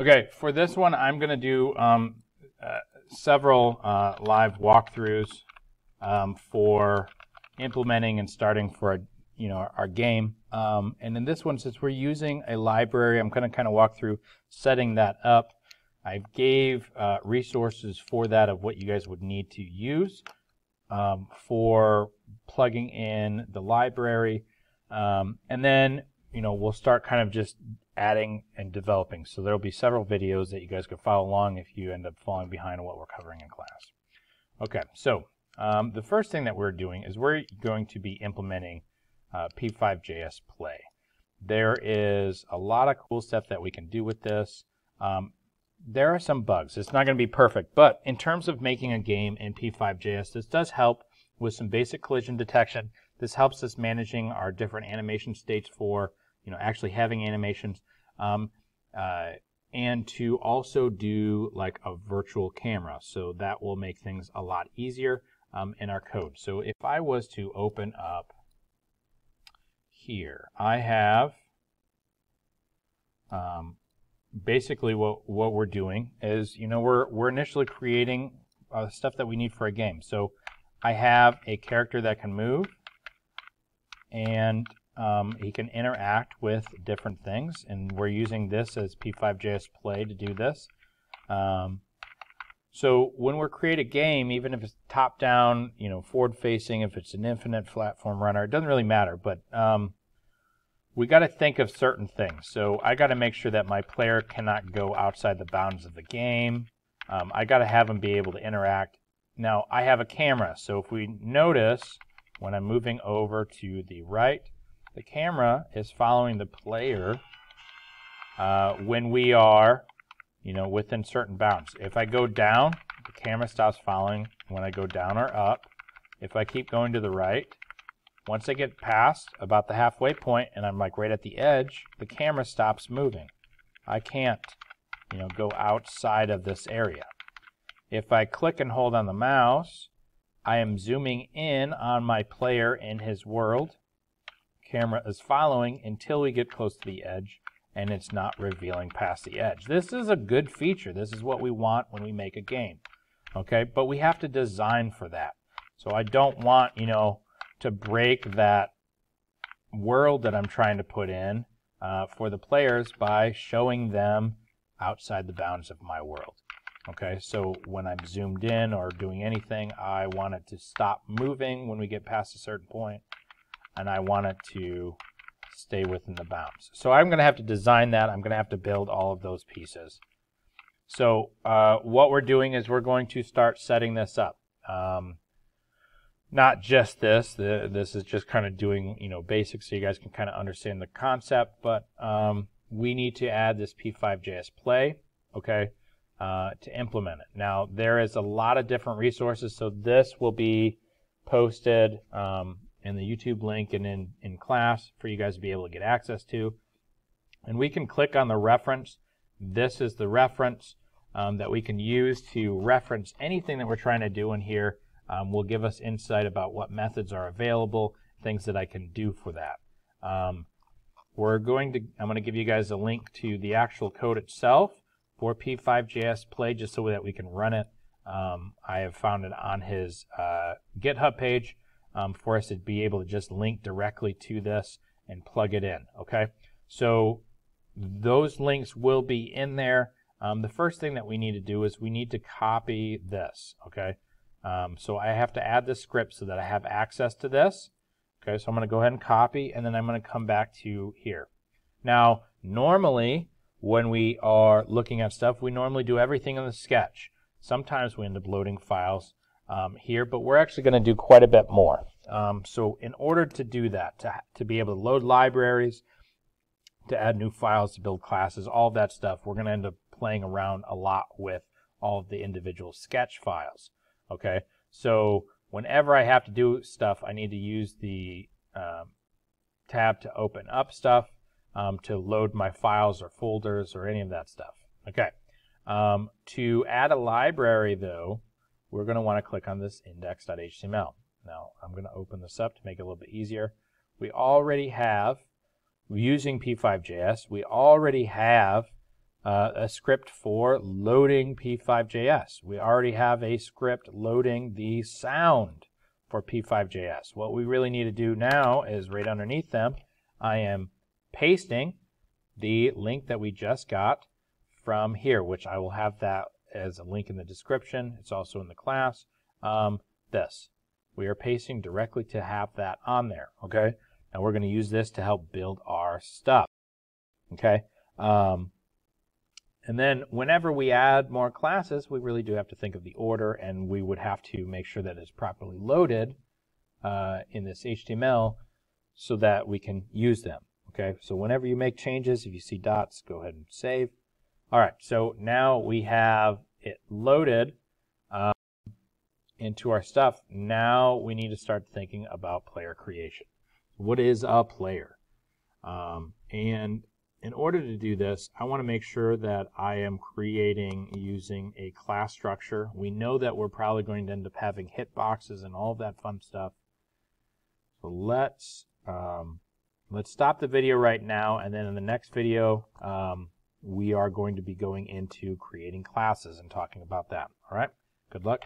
Okay, for this one, I'm going to do several live walkthroughs for implementing and starting for our game. And in this one, since we're using a library, I'm going to kind of walk through setting that up. I gave resources for that of what you guys would need to use for plugging in the library. And then, we'll start kind of just adding and developing. So there'll be several videos that you guys can follow along if you end up falling behind on what we're covering in class. Okay, so the first thing that we're doing is we're going to be implementing p5.js play. There is a lot of cool stuff that we can do with this. There are some bugs. It's not going to be perfect, but in terms of making a game in p5.js, this does help with some basic collision detection. This helps us managing our different animation states for, actually having animations, and to also do like a virtual camera. So that will make things a lot easier in our code. So if I was to open up here, I have basically what we're doing is we're initially creating stuff that we need for a game. So I have a character that can move, and he can interact with different things, and we're using this as p5.js play to do this. So when we create a game, even if it's top down, forward facing, if it's an infinite platform runner, it doesn't really matter, but we got to think of certain things. So I got to make sure that my player cannot go outside the bounds of the game. I got to have them be able to interact. Now I have a camera, so if we notice when I'm moving over to the right, the camera is following the player when we are within certain bounds. If I go down, the camera stops following when I go down or up. If I keep going to the right, once I get past about the halfway point and I'm like right at the edge, the camera stops moving. I can't, go outside of this area. If I click and hold on the mouse, I am zooming in on my player in his world. Camera is following until we get close to the edge, and it's not revealing past the edge. This is a good feature. This is what we want when we make a game. Okay, but we have to design for that. So I don't want, to break that world that I'm trying to put in for the players by showing them outside the bounds of my world. Okay, so when I'm zoomed in or doing anything, I want it to stop moving when we get past a certain point, and I want it to stay within the bounds. So I'm going to have to design that. I'm going to have to build all of those pieces. So what we're doing is we're going to start setting this up. Not just this. This is just kind of doing basics so you guys can kind of understand the concept, but we need to add this p5.js play, okay, to implement it. Now there is a lot of different resources, so this will be posted in the YouTube link and in class for you guys to be able to get access to. And we can click on the reference. This is the reference that we can use to reference anything that we're trying to do in here. Will give us insight about what methods are available, things that I can do for that. I'm going to give you guys a link to the actual code itself for p5.js play just so that we can run it. I have found it on his GitHub page. For us to be able to just link directly to this and plug it in, okay? So those links will be in there. The first thing that we need to do is we need to copy this, okay? So I have to add the script so that I have access to this. Okay, so I'm going to go ahead and copy, and then I'm going to come back to here. Now, normally when we are looking at stuff, we normally do everything in the sketch. Sometimes we end up loading files here, but we're actually going to do quite a bit more. So in order to do that, to be able to load libraries, to add new files, to build classes, all of that stuff, we're going to end up playing around a lot with all of the individual sketch files. Okay, so whenever I have to do stuff, I need to use the tab to open up stuff, to load my files or folders or any of that stuff. Okay, to add a library though, we're going to want to click on this index.html. Now, I'm going to open this up to make it a little bit easier. We already have, using p5.js, we already have a script for loading p5.js. We already have a script loading the sound for p5.js. What we really need to do now is right underneath them, I am pasting the link that we just got from here, which I will have that as a link in the description. It's also in the class. We are pasting directly to have that on there, okay? And we're going to use this to help build our stuff, okay? And then whenever we add more classes, we really do have to think of the order, and we would have to make sure that it's properly loaded in this HTML so that we can use them, okay? So whenever you make changes, if you see dots, go ahead and save. All right, so now we have it loaded into our stuff. Now we need to start thinking about player creation. What is a player? And in order to do this, I want to make sure that I am creating using a class structure. We know that we're probably going to end up having hitboxes and all of that fun stuff. So let's stop the video right now, and then in the next video, we are going to be going into creating classes and talking about that. All right, good luck.